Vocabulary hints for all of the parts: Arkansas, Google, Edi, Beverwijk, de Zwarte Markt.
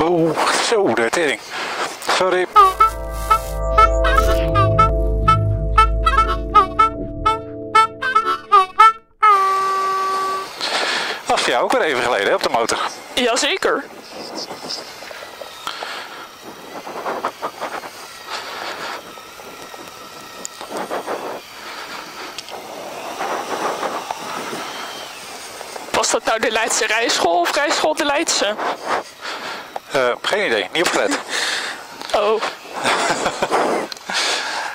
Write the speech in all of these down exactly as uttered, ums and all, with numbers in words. Oh, zo, de tering. Sorry. Dat is voor jou ook weer even geleden, hè, op de motor. Jazeker. Was dat nou de Leidse rijschool of rijschool de Leidse? Uh, geen idee, niet opgelet. Oh.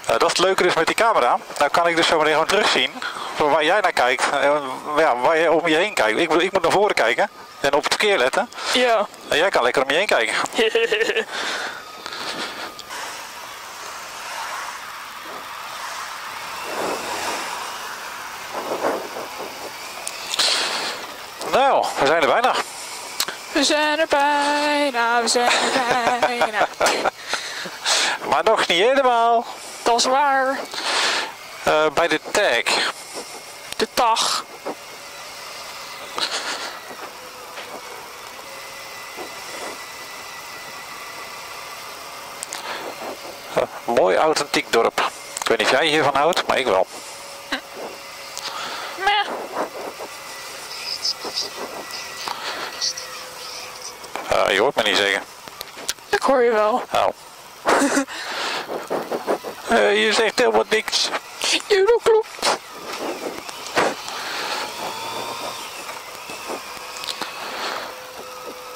uh, dat het leuker is met die camera, nou kan ik dus zo meteen gewoon terugzien waar jij naar kijkt, ja, waar je om je heen kijkt. Ik, ik moet naar voren kijken en op het verkeer letten. Ja. En jij kan lekker om je heen kijken. Nou, we zijn er bijna. We zijn er bijna, we zijn er bijna. Maar nog niet helemaal. Dat is waar. Uh, bij de tag. De tag. Uh, mooi authentiek dorp. Ik weet niet of jij hiervan houdt, maar ik wel. Hm. Meh. Uh, je hoort me niet zeggen. Ik hoor je wel. Nou. uh, je zegt helemaal niks. Ja, dat klopt.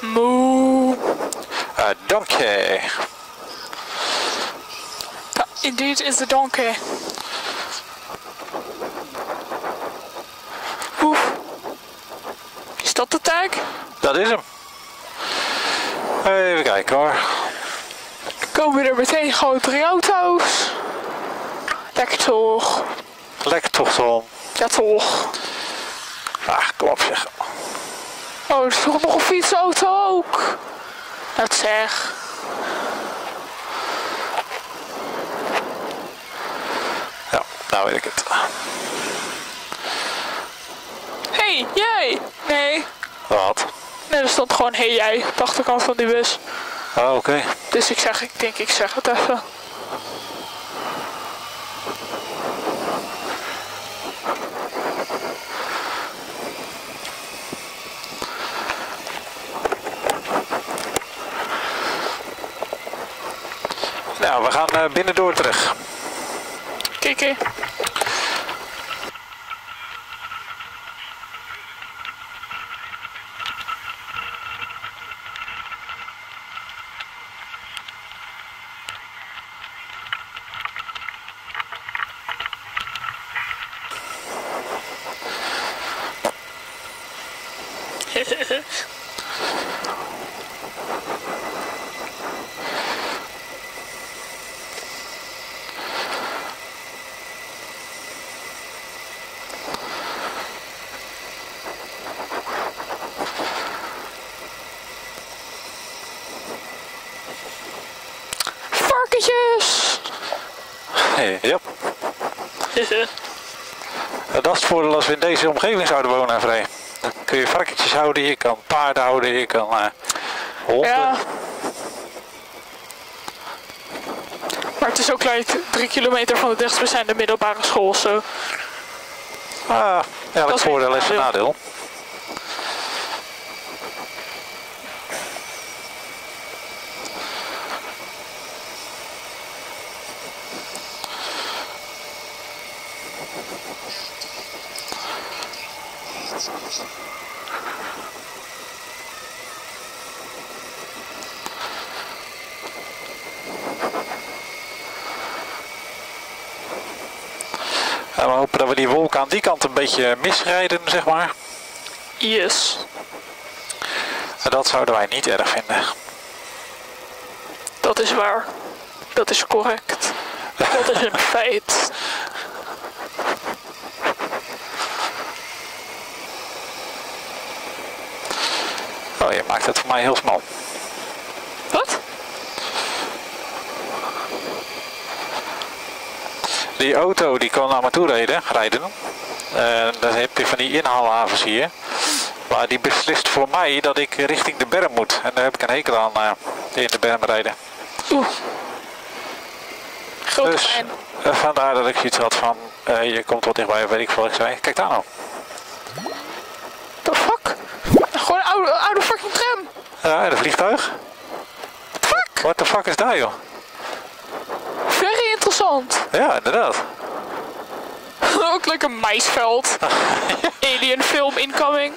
Moe. Uh, donkey. Uh, indeed is the donkey. Oef. Is dat de tag? Dat is hem. Even kijken hoor. Komen er meteen gewoon drie auto's? Lekker toch? Lekker toch, Tom? Ja, toch. Ach, kom op zeg. Oh, er is nog een fietsauto ook. Dat zeg. Ja, nou weet ik het. Hé, hey, jij! Nee. Wat? Nee, er stond gewoon hey jij op de achterkant van die bus. Ah, oké. Okay. Dus ik zeg, ik denk ik zeg het even. Nou, we gaan uh, binnendoor terug. Kiki. Ja. Dat is het voordeel als we in deze omgeving zouden wonen, Vrij. Dan kun je varkentjes houden, je kan paarden houden, je kan uh, honden. Ja. Maar het is ook gelijk drie kilometer van de dichtstbijzijnde middelbare school. Zo. Ah, elk dat voordeel is een nadeel. En we hopen dat we die wolken aan die kant een beetje misrijden, zeg maar. Yes. En dat zouden wij niet erg vinden. Dat is waar. Dat is correct. Dat is een feit. Oh, je maakt het voor mij heel smal. Wat? Die auto die kon naar me toe rijden, rijden. En dan heb je van die inhaalhavens hier. Maar die beslist voor mij dat ik richting de berm moet. En daar heb ik een hekel aan, uh, in de berm rijden. Oeh. Grote dus, pijn. Uh, vandaar dat ik iets had van, uh, je komt wat dichtbij, weet ik veel. Ik zei, kijk daar nou. The fuck? Gewoon een oude, oude fucking tram. Ja, uh, een vliegtuig. Fuck? What the fuck is daar, joh? Very interessant. Ja, inderdaad. Ook lekker maisveld. Alien film incoming.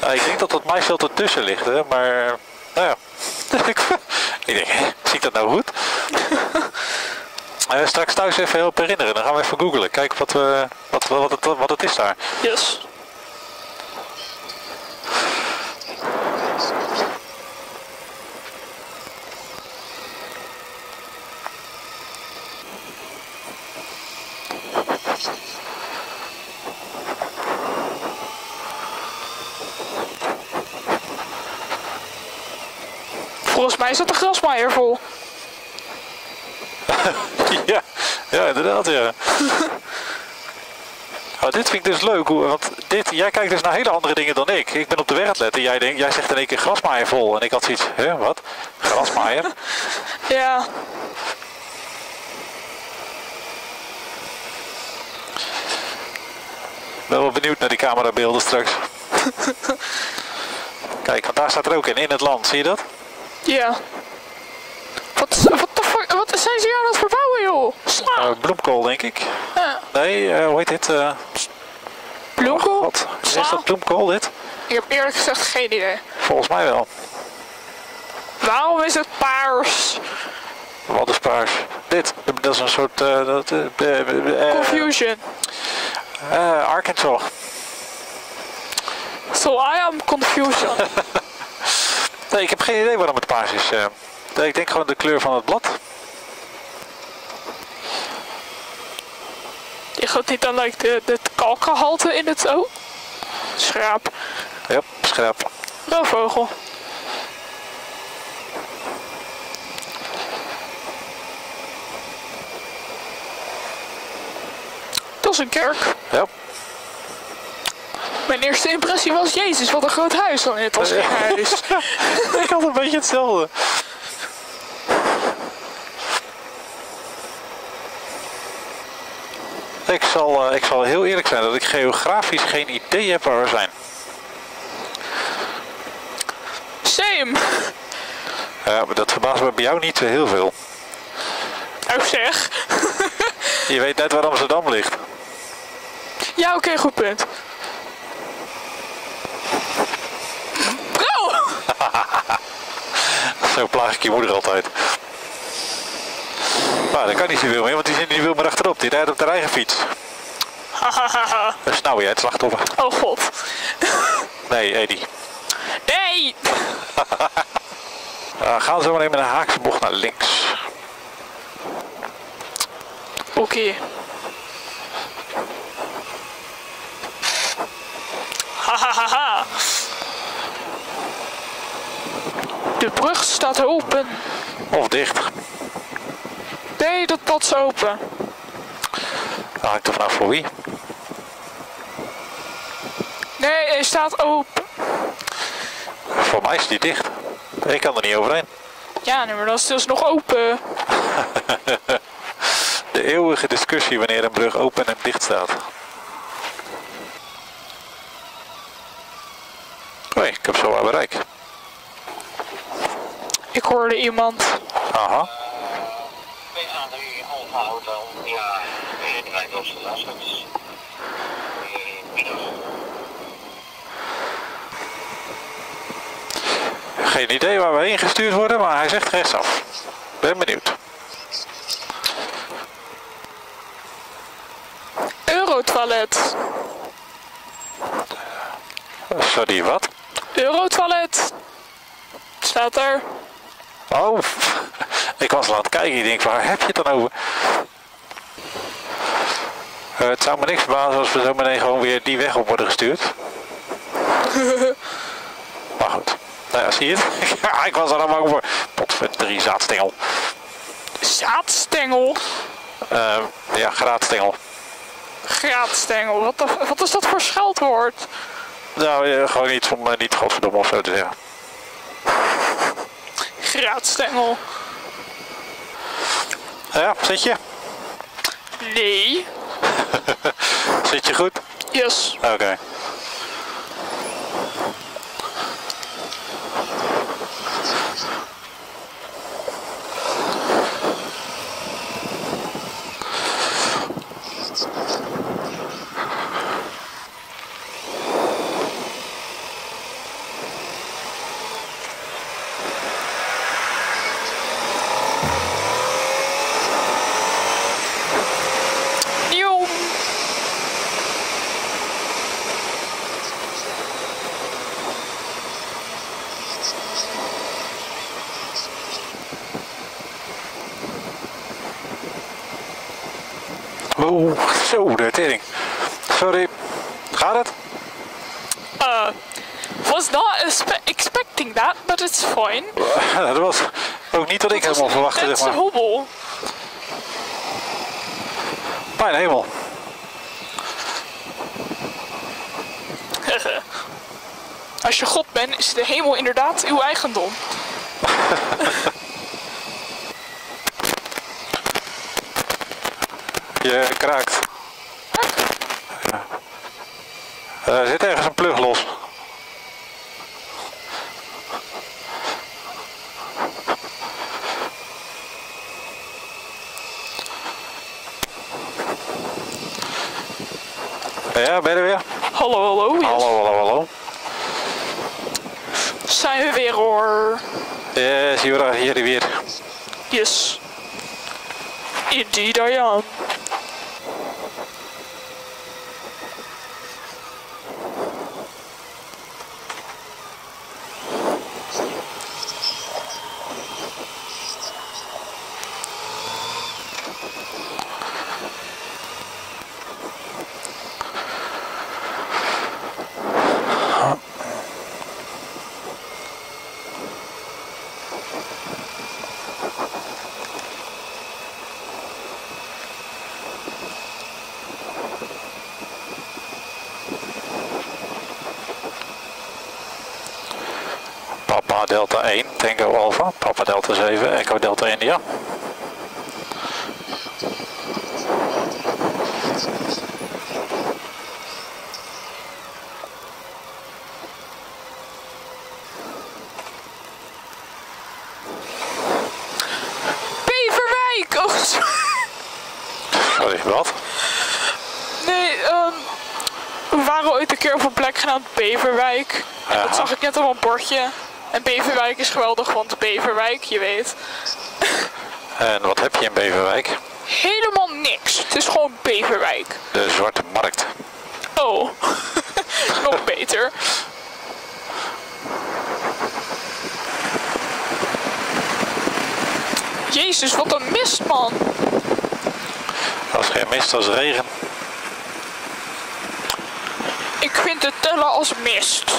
Nou, ik denk dat dat maisveld ertussen ligt, hè? Maar nou ja. Ik denk, hè, zie ik dat nou goed? uh, straks thuis even heel herinneren, dan gaan we even googlen. Kijken wat, we, wat, wat, het, wat het is daar. Yes. Volgens mij is dat de grasmaaier vol. ja, ja, inderdaad, ja. Oh, dit vind ik dus leuk, want dit, jij kijkt dus naar hele andere dingen dan ik. Ik ben op de weg aan het letten, jij, denkt, jij zegt in één keer grasmaaier vol. En ik had zoiets, hè, wat? Grasmaaier? Ja. Ik ben wel benieuwd naar die camerabeelden straks. Kijk, want daar staat er ook in, in het land, zie je dat? Ja. Wat, wat, de, wat zijn ze hier aan het verbouwen, joh? Sla! Uh, bloemkool, denk ik. Ja. Nee, uh, hoe heet dit? Uh... Bloemkool? Oh, wat? Is dat bloemkool, dit? Ik heb eerlijk gezegd geen idee. Volgens mij wel. Waarom is het paars? Wat is paars? Dit, dat is een soort... Uh, dat, uh, uh, Confusion. Uh, Arkansas. So I am confusion. Nee, ik heb geen idee waarom het paars is. Uh, ik denk gewoon de kleur van het blad. Je gaat niet aan like, de, de kalkgehalte in het... Oh, schraap. Ja, schraap. Roofvogel. Dat is een kerk. Ja. Mijn eerste impressie was, jezus, wat een groot huis dan in het was. Ik had een beetje hetzelfde. Ik zal, ik zal heel eerlijk zijn dat ik geografisch geen idee heb waar we zijn. Same. Ja, maar dat verbaast me bij jou niet zo heel veel. Ook zeg. Je weet net waar Amsterdam ligt. Ja, oké, okay, goed punt. Zo plaag ik je moeder altijd. Nou, dat kan niet zoveel meer, want die zit niet veel meer achterop. Die rijdt op haar eigen fiets. Dus nou, jij het slachtoffer. Oh god. Nee, Edi. Nee! uh, gaan we zo maar even met een haakse bocht naar links. Oké. Okay. Hahaha. De brug staat open. Of dicht. Nee, dat pad is open. Dan hangt er vanaf voor wie. Nee, hij staat open. Voor mij is die dicht. Ik kan er niet overheen. Ja, nee, maar dat is dus nog open. De eeuwige discussie wanneer een brug open en dicht staat. Hé, ik heb zo waar bereik. Ik hoorde iemand. Aha. Geen idee waar we heen gestuurd worden, maar hij zegt rechtsaf. Ben benieuwd. Eurotoilet. Sorry, wat? Eurotoilet. Staat er. Oh, ik was al aan het kijken. Ik denk, waar heb je het dan over? Uh, het zou me niks verbazen als we zo meteen gewoon weer die weg op worden gestuurd. Maar goed. Nou ja, zie je het? Ja, ik was er allemaal voor. Potverdrie, zaadstengel. Zaadstengel? Uh, ja, graadstengel. Graadstengel, wat, de, wat is dat voor scheldwoord? Nou, gewoon niet om niet godverdomme of zo te zeggen. Graadstengel. Ja, zit je? Nee. Zit je goed? Yes. Oké. Okay. Oeh, zo, de tering. Sorry, gaat het? Uh, was not expecting that, but it's fine. Dat was ook niet wat ik helemaal verwachtte, zeg maar. Hobbel. Mijn hemel. Als je God bent, is de hemel inderdaad uw eigendom. Je kraakt. Ja. Er zit ergens een plug los. Ja, ben je er weer? Hallo, hallo. Yes. Hallo, hallo, hallo. Zijn we weer hoor. Ja, zie je hier weer. Yes. Indeed I am. Papa Delta één, Tango Alpha, Papa Delta zeven, Echo Delta India. Beverwijk! Oh, sorry. Sorry, wat? Nee, um, we waren ooit een keer op een plek genaamd Beverwijk. En dat zag ik net op een bordje. En Beverwijk is geweldig, want Beverwijk, je weet. En wat heb je in Beverwijk? Helemaal niks. Het is gewoon Beverwijk. De Zwarte Markt. Oh, nog beter. Jezus, wat een mist, man. Dat is geen mist, dat is regen. Ik vind het tellen als mist.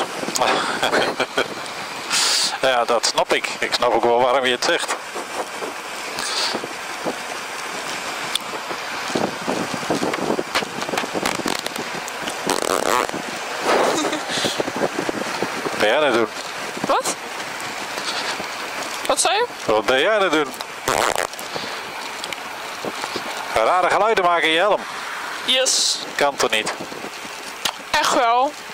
Ja, dat snap ik. Ik snap ook wel waarom je het zegt. Wat ben jij aan het doen? Wat? Wat zei je? Wat ben jij aan het doen? Rare geluiden maken in je helm. Yes. Kan toch niet? Echt wel.